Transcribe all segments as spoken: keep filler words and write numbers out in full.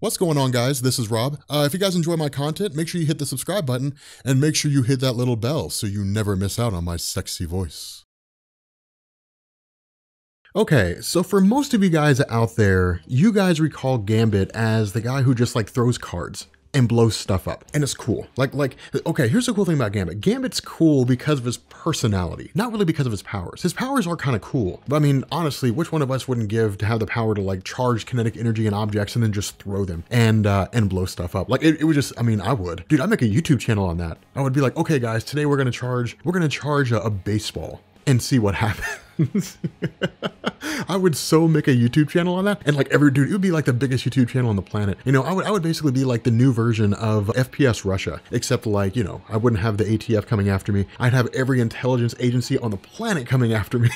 What's going on, guys? This is Rob. Uh, if you guys enjoy my content, make sure you hit the subscribe button and make sure you hit that little bell so you never miss out on my sexy voice. Okay, so for most of you guys out there, you guys recall Gambit as the guy who just like throws cards and blows stuff up. And it's cool. Like, like, okay, here's the cool thing about Gambit. Gambit's cool because of his personality, not really because of his powers. His powers are kind of cool. But I mean, honestly, which one of us wouldn't give to have the power to like charge kinetic energy in objects and then just throw them and uh, and blow stuff up? Like it, it would just, I mean, I would. Dude, I'd make a YouTube channel on that. I would be like, okay guys, today we're gonna charge, we're gonna charge a, a baseball and see what happens. I would so make a YouTube channel on that. And like every dude, it would be like the biggest YouTube channel on the planet. You know, I would, I would basically be like the new version of F P S Russia, except like, you know, I wouldn't have the A T F coming after me. I'd have every intelligence agency on the planet coming after me.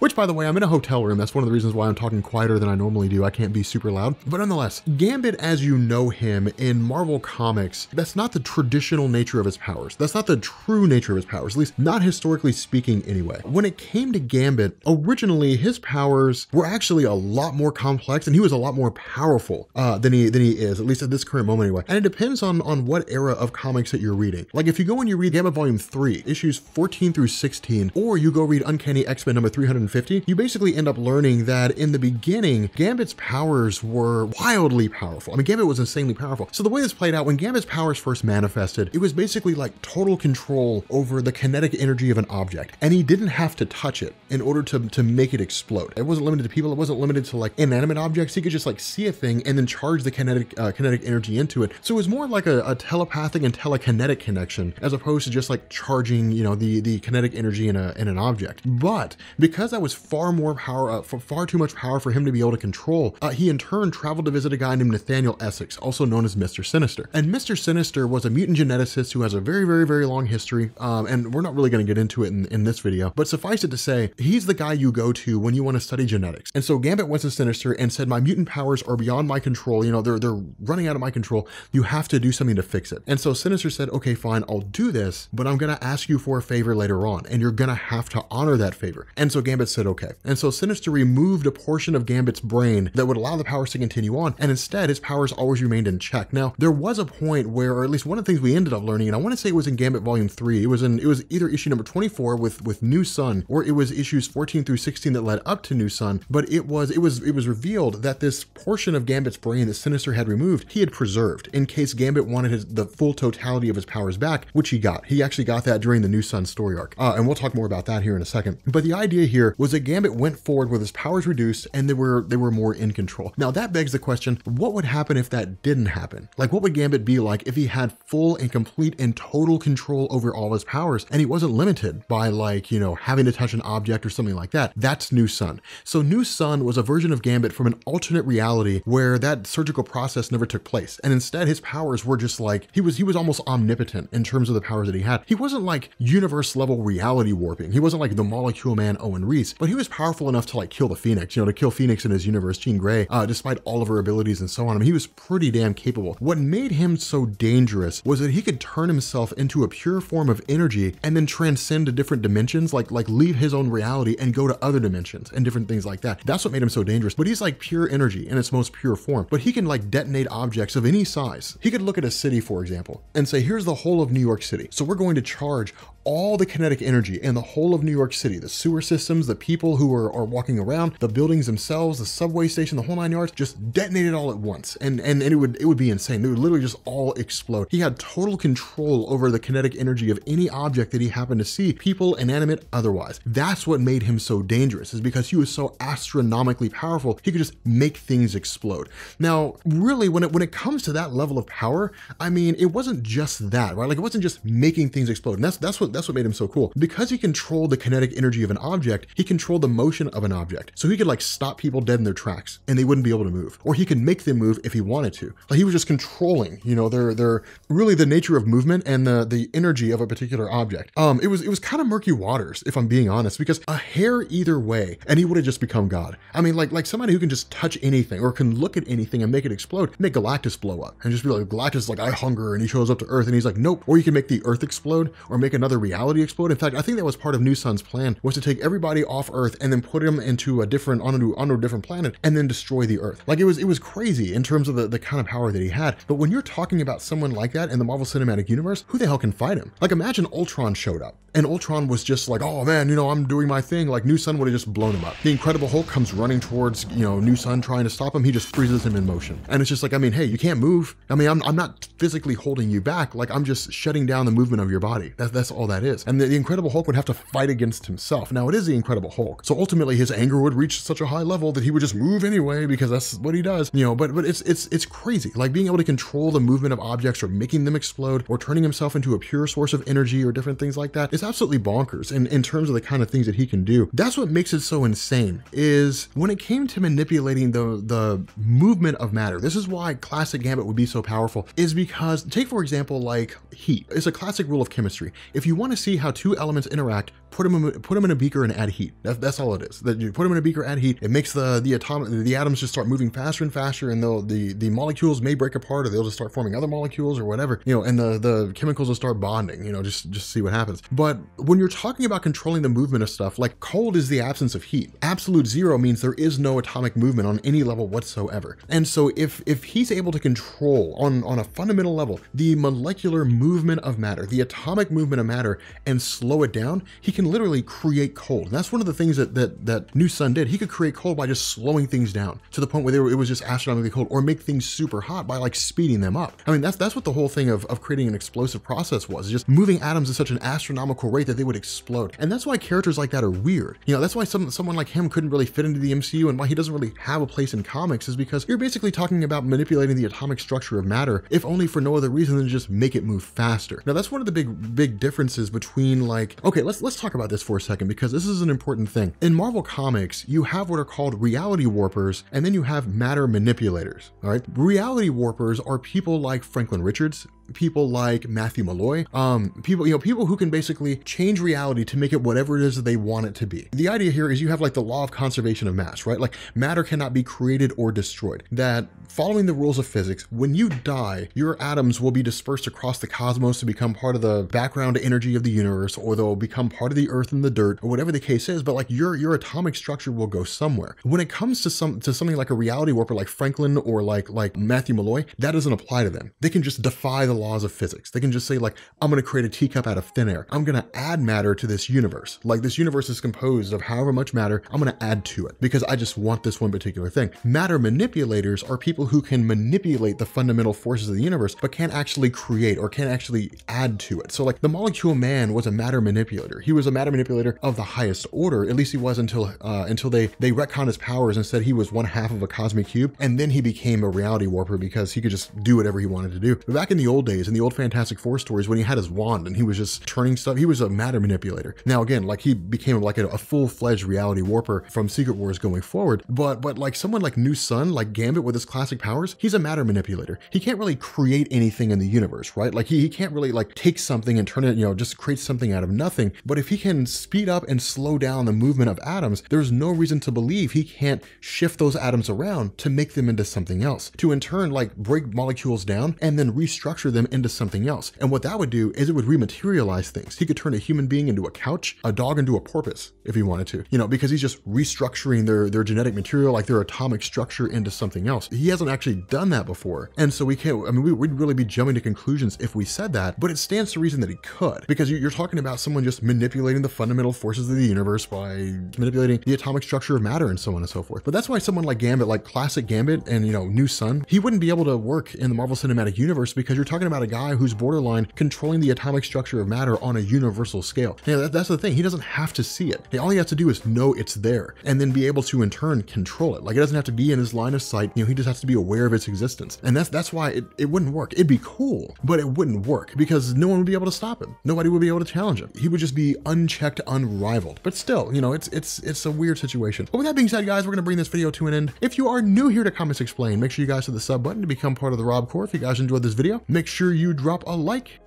Which, by the way, I'm in a hotel room. That's one of the reasons why I'm talking quieter than I normally do. I can't be super loud. But nonetheless, Gambit, as you know him in Marvel Comics, that's not the traditional nature of his powers. That's not the true nature of his powers, at least not historically speaking anyway. When it came to Gambit, originally, his powers were actually a lot more complex and he was a lot more powerful uh, than he than he is, at least at this current moment anyway. And it depends on, on what era of comics that you're reading. Like if you go and you read Gambit Volume three, issues fourteen through sixteen, or you go read Uncanny X-Men number three hundred fifty, you basically end up learning that in the beginning, Gambit's powers were wildly powerful. I mean, Gambit was insanely powerful. So the way this played out, when Gambit's powers first manifested, it was basically like total control over the kinetic energy of an object. And he didn't have to touch it in order to, to make it explode. It wasn't limited to people. It wasn't limited to like inanimate objects. He could just like see a thing and then charge the kinetic uh, kinetic energy into it. So it was more like a, a telepathic and telekinetic connection as opposed to just like charging, you know, the the kinetic energy in a in an object. But because that was far more power, uh, far too much power for him to be able to control, uh, he in turn traveled to visit a guy named Nathaniel Essex, also known as Mister Sinister. And Mister Sinister was a mutant geneticist who has a very very very long history. Um, and we're not really going to get into it in, in this video. But suffice it to say, he's the guy you go to when you want to study genetics. And so Gambit went to Sinister and said, my mutant powers are beyond my control. You know, they're, they're running out of my control. You have to do something to fix it. And so Sinister said, okay, fine, I'll do this, but I'm going to ask you for a favor later on, and you're going to have to honor that favor. And so Gambit said, okay. And so Sinister removed a portion of Gambit's brain that would allow the powers to continue on. And instead his powers always remained in check. Now there was a point where, or at least one of the things we ended up learning, and I want to say it was in Gambit Volume three. It was in, it was either issue number twenty-four with, with New Sun, or it was issues fourteen through sixteen that led up to New Sun, but it was it was it was revealed that this portion of Gambit's brain that Sinister had removed, he had preserved in case Gambit wanted his, the full totality of his powers back, which he got. He actually got that during the New Sun story arc, uh, and we'll talk more about that here in a second. But the idea here was that Gambit went forward with his powers reduced, and they were they were more in control. Now that begs the question: what would happen if that didn't happen? Like, what would Gambit be like if he had full and complete and total control over all his powers, and he wasn't limited by like you know having to touch an object or something like that? That's New Sun. So New Sun was a version of Gambit from an alternate reality where that surgical process never took place. And instead his powers were just like, he was he was almost omnipotent in terms of the powers that he had. He wasn't like universe level reality warping. He wasn't like the Molecule Man Owen Reese, but he was powerful enough to like kill the Phoenix, you know, to kill Phoenix in his universe, Jean Grey, uh, despite all of her abilities and so on. I mean, he was pretty damn capable. What made him so dangerous was that he could turn himself into a pure form of energy and then transcend to different dimensions, like, like leave his own reality and go to other dimensions and different things like that. That's what made him so dangerous. But he's like pure energy in its most pure form, but he can like detonate objects of any size. He could look at a city, for example, and say, here's the whole of New York City. So we're going to charge all the kinetic energy in the whole of New York City, the sewer systems, the people who are, are walking around, the buildings themselves, the subway station, the whole nine yards, just detonate it all at once. And, and, and it would, it would be insane. It would literally just all explode. He had total control over the kinetic energy of any object that he happened to see, people, inanimate, otherwise. That's what made him so dangerous, is because he was so astronomically powerful, he could just make things explode. Now, really, when it when it comes to that level of power, I mean, it wasn't just that, right? Like, it wasn't just making things explode. And that's that's what that's what made him so cool. Because he controlled the kinetic energy of an object, he controlled the motion of an object. So he could like stop people dead in their tracks and they wouldn't be able to move. Or he could make them move if he wanted to. Like, he was just controlling, you know, their their really the nature of movement and the the energy of a particular object. Um, it was it was kind of murky waters, if I'm being being honest, because a hair either way, and he would have just become God. I mean, like like somebody who can just touch anything or can look at anything and make it explode, make Galactus blow up and just be like, Galactus is like, I hunger, and he shows up to Earth and he's like, nope. Or you can make the Earth explode or make another reality explode. In fact, I think that was part of New Sun's plan, was to take everybody off Earth and then put them into a different, onto, onto a different planet and then destroy the Earth. Like it was, it was crazy in terms of the, the kind of power that he had. But when you're talking about someone like that in the Marvel Cinematic Universe, who the hell can fight him? Like imagine Ultron showed up and Ultron was just like, oh man, you know, I'm doing my thing. Like New Sun would have just blown him up. The Incredible Hulk comes running towards, you know, New Sun trying to stop him. He just freezes him in motion. And it's just like, I mean, hey, you can't move. I mean, I'm, I'm not physically holding you back. Like I'm just shutting down the movement of your body. That's, that's all that is. And the, the Incredible Hulk would have to fight against himself. Now it is the Incredible Hulk. So ultimately his anger would reach such a high level that he would just move anyway, because that's what he does, you know, but, but it's, it's, it's crazy. Like being able to control the movement of objects or making them explode or turning himself into a pure source of energy or different things like that is absolutely bonkers in, in terms of the kind of things that he can do. That's what makes it so insane, is when it came to manipulating the, the movement of matter. This is why classic Gambit would be so powerful, is because take for example, like heat. It's a classic rule of chemistry. If you want to see how two elements interact, put them in, put them in a beaker and add heat. That, that's all it is. That you put them in a beaker, add heat. It makes the the atomic the atoms just start moving faster and faster, and they'll the the molecules may break apart, or they'll just start forming other molecules or whatever, you know, and the the chemicals will start bonding, you know, just just see what happens. But when you're talking about controlling the movement of stuff, like cold is the absence of heat. Absolute zero means there is no atomic movement on any level whatsoever. And so if if he's able to control on on a fundamental level the molecular movement of matter, the atomic movement of matter, and slow it down, he can literally create cold. And that's one of the things that, that that New Sun did. He could create cold by just slowing things down to the point where they were, it was just astronomically cold, or make things super hot by like speeding them up. I mean, that's that's what the whole thing of, of creating an explosive process was, just moving atoms at such an astronomical rate that they would explode. And that's why characters like that are weird. You know, that's why some, someone like him couldn't really fit into the M C U, and why he doesn't really have a place in comics, is because you're basically talking about manipulating the atomic structure of matter, if only for no other reason than just make it move faster. Now, that's one of the big, big differences between like, okay, let's, let's talk about this for a second, because this is an important thing. In Marvel Comics, you have what are called reality warpers, and then you have matter manipulators, all right? Reality warpers are people like Franklin Richards, people like Matthew Malloy, um, people, you know, people who can basically change reality to make it whatever it is that they want it to be. The idea here is you have like the law of conservation of mass, right? Like matter cannot be created or destroyed. That following the rules of physics, when you die, your atoms will be dispersed across the cosmos to become part of the background energy of the universe, or they'll become part of the earth and the dirt, or whatever the case is. But like your, your atomic structure will go somewhere. When it comes to some, to something like a reality warper, like Franklin or like, like Matthew Malloy, that doesn't apply to them. They can just defy the laws of physics. They can just say like, I'm going to create a teacup out of thin air. I'm going to add matter to this universe. Like this universe is composed of however much matter, I'm going to add to it because I just want this one particular thing. Matter manipulators are people who can manipulate the fundamental forces of the universe, but can't actually create or can't actually add to it. So like the Molecule Man was a matter manipulator. He was a matter manipulator of the highest order. At least he was until, uh, until they, they retconned his powers and said he was one half of a cosmic cube. And then he became a reality warper because he could just do whatever he wanted to do. But back in the old days, in the old Fantastic Four stories, when he had his wand and he was just turning stuff, he was a matter manipulator. Now again, like he became like a, a full-fledged reality warper from Secret Wars going forward, but but like someone like New Sun, like Gambit with his classic powers, he's a matter manipulator. He can't really create anything in the universe, right? Like he, he can't really like take something and turn it, you know, just create something out of nothing. But if he can speed up and slow down the movement of atoms, there's no reason to believe he can't shift those atoms around to make them into something else, to in turn like break molecules down and then restructure them into something else. And what that would do is it would rematerialize things. He could turn a human being into a couch, a dog into a porpoise if he wanted to, you know, because he's just restructuring their, their genetic material, like their atomic structure, into something else. He hasn't actually done that before. And so we can't, I mean, we, we'd really be jumping to conclusions if we said that, but it stands to reason that he could, because you're talking about someone just manipulating the fundamental forces of the universe by manipulating the atomic structure of matter and so on and so forth. But that's why someone like Gambit, like classic Gambit and, you know, New Sun, he wouldn't be able to work in the Marvel Cinematic Universe, because you're talking about a guy who's borderline controlling the atomic structure of matter on a universal scale. Now, that, that's the thing. He doesn't have to see it. All he has to do is know it's there and then be able to in turn control it. Like it doesn't have to be in his line of sight. You know, he just has to be aware of its existence. And that's that's why it, it wouldn't work. It'd be cool, but it wouldn't work because no one would be able to stop him. Nobody would be able to challenge him. He would just be unchecked, unrivaled. But still, you know, it's it's it's a weird situation. But with that being said, guys, we're going to bring this video to an end. If you are new here to Comics Explained, make sure you guys hit the sub button to become part of the Rob Corps. If you guys enjoyed this video, make sure you drop a like,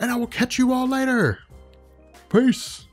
and I will catch you all later. Peace.